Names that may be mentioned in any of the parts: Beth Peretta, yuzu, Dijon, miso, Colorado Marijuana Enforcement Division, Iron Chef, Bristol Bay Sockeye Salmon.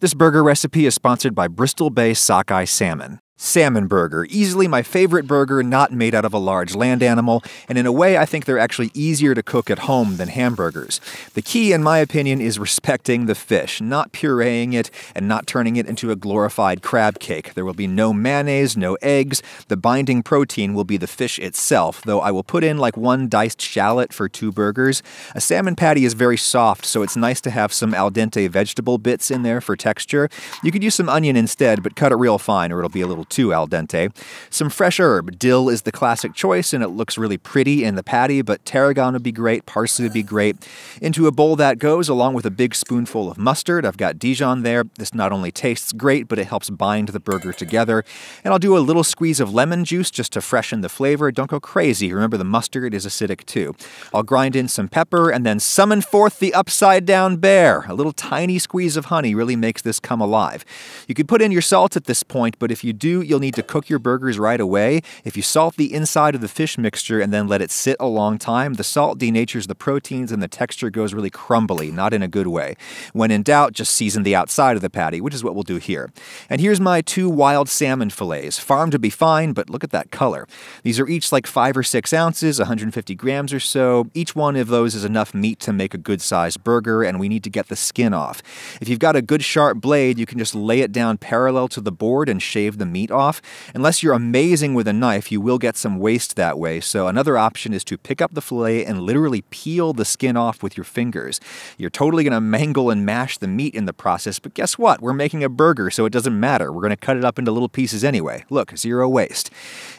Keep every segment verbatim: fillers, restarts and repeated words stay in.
This burger recipe is sponsored by Bristol Bay Sockeye Salmon. Salmon burger, easily my favorite burger not made out of a large land animal, and in a way I think they're actually easier to cook at home than hamburgers. The key, in my opinion, is respecting the fish, not pureeing it, and not turning it into a glorified crab cake. There will be no mayonnaise, no eggs, the binding protein will be the fish itself, though I will put in like one diced shallot for two burgers. A salmon patty is very soft, so it's nice to have some al dente vegetable bits in there for texture. You could use some onion instead, but cut it real fine or it'll be a little too al dente. Some fresh herb. Dill is the classic choice and it looks really pretty in the patty, but tarragon would be great, parsley would be great. Into a bowl that goes along with a big spoonful of mustard. I've got Dijon there. This not only tastes great, but it helps bind the burger together. And I'll do a little squeeze of lemon juice just to freshen the flavor. Don't go crazy. Remember, the mustard is acidic too. I'll grind in some pepper and then summon forth the upside down bear. A little tiny squeeze of honey really makes this come alive. You could put in your salt at this point, but if you do, you'll need to cook your burgers right away. If you salt the inside of the fish mixture and then let it sit a long time, the salt denatures the proteins and the texture goes really crumbly, not in a good way. When in doubt, just season the outside of the patty, which is what we'll do here. And here's my two wild salmon fillets. Farmed would be fine, but look at that color. These are each like five or six ounces, one hundred fifty grams or so. Each one of those is enough meat to make a good-sized burger, and we need to get the skin off. If you've got a good sharp blade, you can just lay it down parallel to the board and shave the meat off. Unless you're amazing with a knife, you will get some waste that way, so another option is to pick up the fillet and literally peel the skin off with your fingers. You're totally going to mangle and mash the meat in the process, but guess what? We're making a burger, so it doesn't matter. We're going to cut it up into little pieces anyway. Look, zero waste.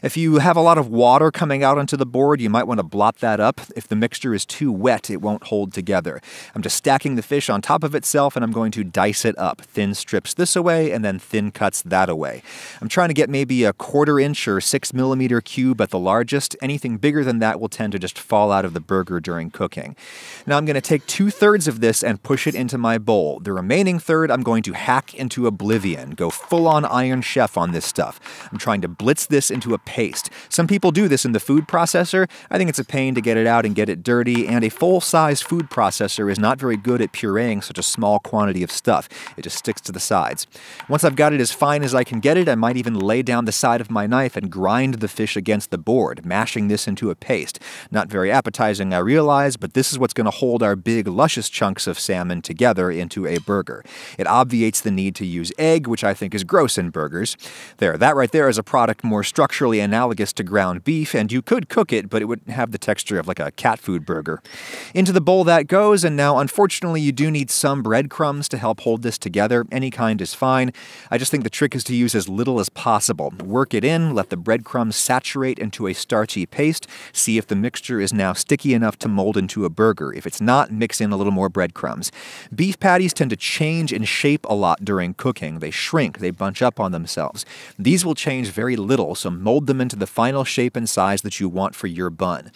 If you have a lot of water coming out onto the board, you might want to blot that up. If the mixture is too wet, it won't hold together. I'm just stacking the fish on top of itself, and I'm going to dice it up. Thin strips this away, and then thin cuts that away. I'm trying to get maybe a quarter inch or six millimeter cube at the largest. Anything bigger than that will tend to just fall out of the burger during cooking. Now I'm going to take two thirds of this and push it into my bowl. The remaining third I'm going to hack into oblivion. Go full on Iron Chef on this stuff. I'm trying to blitz this into a paste. Some people do this in the food processor. I think it's a pain to get it out and get it dirty, and a full-size food processor is not very good at pureeing such a small quantity of stuff. It just sticks to the sides. Once I've got it as fine as I can get it, I might even lay down the side of my knife and grind the fish against the board, mashing this into a paste. Not very appetizing, I realize, but this is what's going to hold our big, luscious chunks of salmon together into a burger. It obviates the need to use egg, which I think is gross in burgers. There, that right there is a product more structurally analogous to ground beef, and you could cook it, but it would have the texture of like a cat food burger. Into the bowl that goes, and now unfortunately you do need some breadcrumbs to help hold this together. Any kind is fine. I just think the trick is to use as little as possible. Work it in, let the breadcrumbs saturate into a starchy paste, see if the mixture is now sticky enough to mold into a burger. If it's not, mix in a little more breadcrumbs. Beef patties tend to change in shape a lot during cooking. They shrink, they bunch up on themselves. These will change very little, so mold them into the final shape and size that you want for your bun.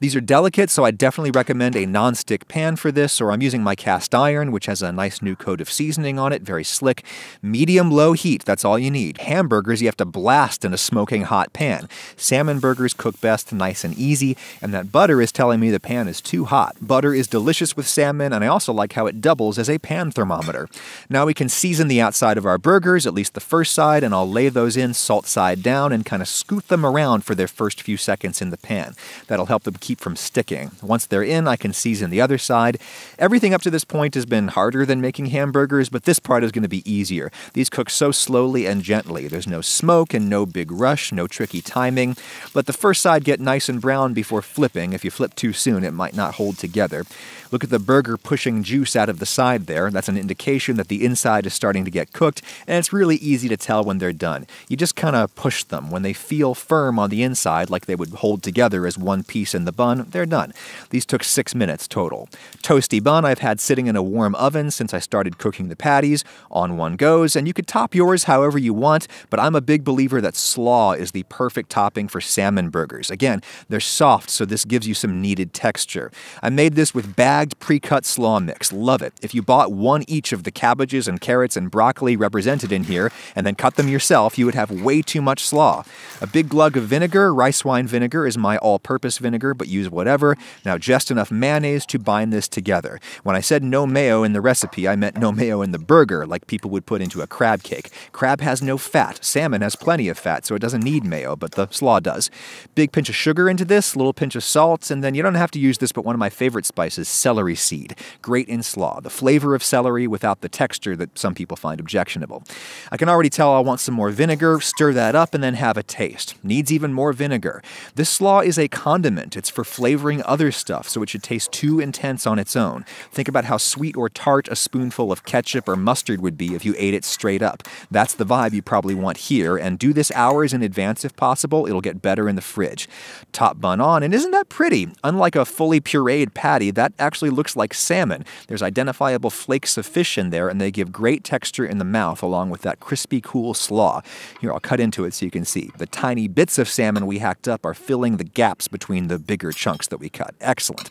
These are delicate, so I definitely recommend a non-stick pan for this, or I'm using my cast iron, which has a nice new coat of seasoning on it, very slick. Medium-low heat, that's all you need. Hamburger burgers you have to blast in a smoking hot pan. Salmon burgers cook best nice and easy, and that butter is telling me the pan is too hot. Butter is delicious with salmon, and I also like how it doubles as a pan thermometer. Now we can season the outside of our burgers, at least the first side, and I'll lay those in salt side down and kind of scoot them around for their first few seconds in the pan. That'll help them keep from sticking. Once they're in, I can season the other side. Everything up to this point has been harder than making hamburgers, but this part is going to be easier. These cook so slowly and gently. There's no smoke and no big rush, no tricky timing. Let the first side get nice and brown before flipping. If you flip too soon, it might not hold together. Look at the burger pushing juice out of the side there. That's an indication that the inside is starting to get cooked, and it's really easy to tell when they're done. You just kind of push them. When they feel firm on the inside, like they would hold together as one piece in the bun, they're done. These took six minutes total. Toasty bun I've had sitting in a warm oven since I started cooking the patties. On one goes, and you could top yours however you want, but but I'm a big believer that slaw is the perfect topping for salmon burgers. Again, they're soft, so this gives you some needed texture. I made this with bagged pre-cut slaw mix. Love it. If you bought one each of the cabbages and carrots and broccoli represented in here and then cut them yourself, you would have way too much slaw. A big glug of vinegar. Rice wine vinegar is my all-purpose vinegar, but use whatever. Now just enough mayonnaise to bind this together. When I said no mayo in the recipe, I meant no mayo in the burger, like people would put into a crab cake. Crab has no fat. Salmon has plenty of fat, so it doesn't need mayo, but the slaw does. Big pinch of sugar into this, little pinch of salt, and then you don't have to use this, but one of my favorite spices, celery seed. Great in slaw. The flavor of celery without the texture that some people find objectionable. I can already tell I want some more vinegar. Stir that up and then have a taste. Needs even more vinegar. This slaw is a condiment. It's for flavoring other stuff, so it should taste too intense on its own. Think about how sweet or tart a spoonful of ketchup or mustard would be if you ate it straight up. That's the vibe you probably want here, and do this hours in advance if possible. It'll get better in the fridge. Top bun on, and isn't that pretty? Unlike a fully pureed patty, that actually looks like salmon. There's identifiable flakes of fish in there, and they give great texture in the mouth along with that crispy, cool slaw. Here, I'll cut into it so you can see. The tiny bits of salmon we hacked up are filling the gaps between the bigger chunks that we cut. Excellent.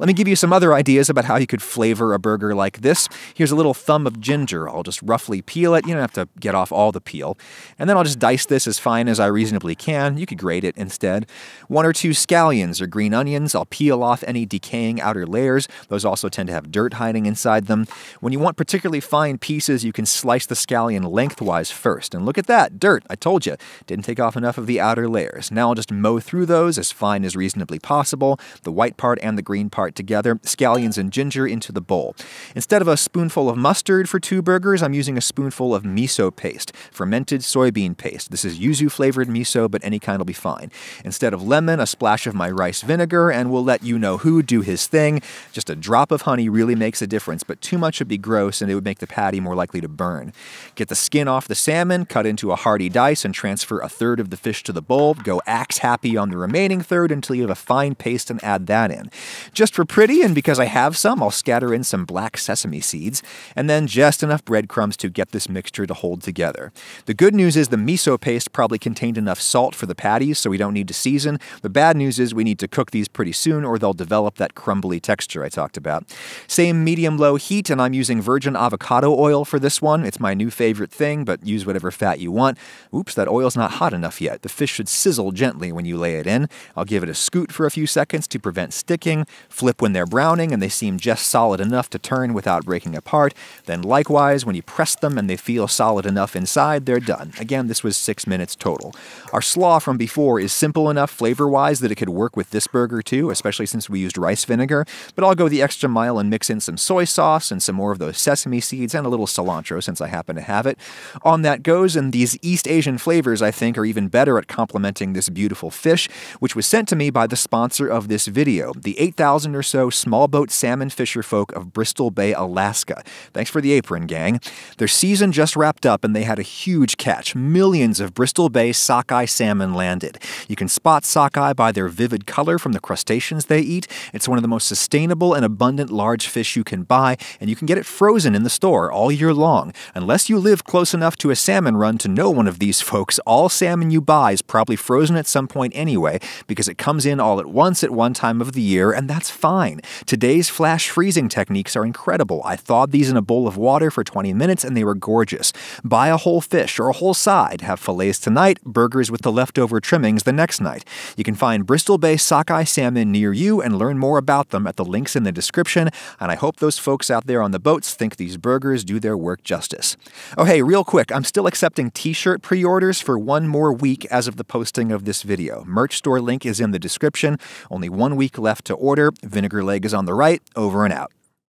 Let me give you some other ideas about how you could flavor a burger like this. Here's a little thumb of ginger. I'll just roughly peel it. You don't have to get off all the peel. And then I'll just dice this as fine as I reasonably can. You could grate it instead. One or two scallions or green onions. I'll peel off any decaying outer layers. Those also tend to have dirt hiding inside them. When you want particularly fine pieces, you can slice the scallion lengthwise first. And look at that, dirt. I told you. Didn't take off enough of the outer layers. Now I'll just mow through those as fine as reasonably possible. The white part and the green part together. Scallions and ginger into the bowl. Instead of a spoonful of mustard for two burgers, I'm using a spoonful of miso paste. Fermented soybean paste. This is yuzu flavored miso, but any kind will be fine. Instead of lemon, a splash of my rice vinegar, and we'll let you know who do his thing. Just a drop of honey really makes a difference, but too much would be gross and it would make the patty more likely to burn. Get the skin off the salmon, cut into a hearty dice, and transfer a third of the fish to the bowl. Go axe happy on the remaining third until you have a fine paste and add that in. Just for pretty, and because I have some, I'll scatter in some black sesame seeds, and then just enough breadcrumbs to get this mixture to hold together. The good news is the miso paste probably contained enough salt for the patties, so we don't need to season. The bad news is we need to cook these pretty soon, or they'll develop that crumbly texture I talked about. Same medium-low heat, and I'm using virgin avocado oil for this one. It's my new favorite thing, but use whatever fat you want. Oops, that oil's not hot enough yet. The fish should sizzle gently when you lay it in. I'll give it a scoot for a few seconds to prevent sticking, flip when they're browning, and they seem just solid enough to turn without breaking apart. Then likewise, when you press them and they feel solid enough inside, they're done. Again, this was six minutes total. Our slaw from before is simple enough flavor-wise that it could work with this burger too, especially since we used rice vinegar, but I'll go the extra mile and mix in some soy sauce and some more of those sesame seeds and a little cilantro since I happen to have it. On that goes, and these East Asian flavors, I think, are even better at complementing this beautiful fish, which was sent to me by the sponsor of this video, the eight thousand or so small boat salmon fisherfolk of Bristol Bay, Alaska. Thanks for the apron, gang. Their season just wrapped up and they had a huge catch. Millions of Bristol Bay sockeye salmon landed. You can spot sockeye by their vivid color from the crustaceans they eat. It's one of the most sustainable and abundant large fish you can buy, and you can get it frozen in the store all year long. Unless you live close enough to a salmon run to know one of these folks, all salmon you buy is probably frozen at some point anyway, because it comes in all at once at one time of the year, and that's fine. Today's flash freezing techniques are incredible. I thawed these in a bowl of water for twenty minutes, and they were gorgeous. Buy a whole fish or a whole side. Have fillets tonight, burgers with the leftover trimmings the next night. You can find Bristol Bay sockeye salmon near you and learn more about them at the links in the description, and I hope those folks out there on the boats think these burgers do their work justice. Oh hey, real quick, I'm still accepting t-shirt pre-orders for one more week as of the posting of this video. Merch store link is in the description. Only one week left to order. Vinegar Leg is on the right. Over and out.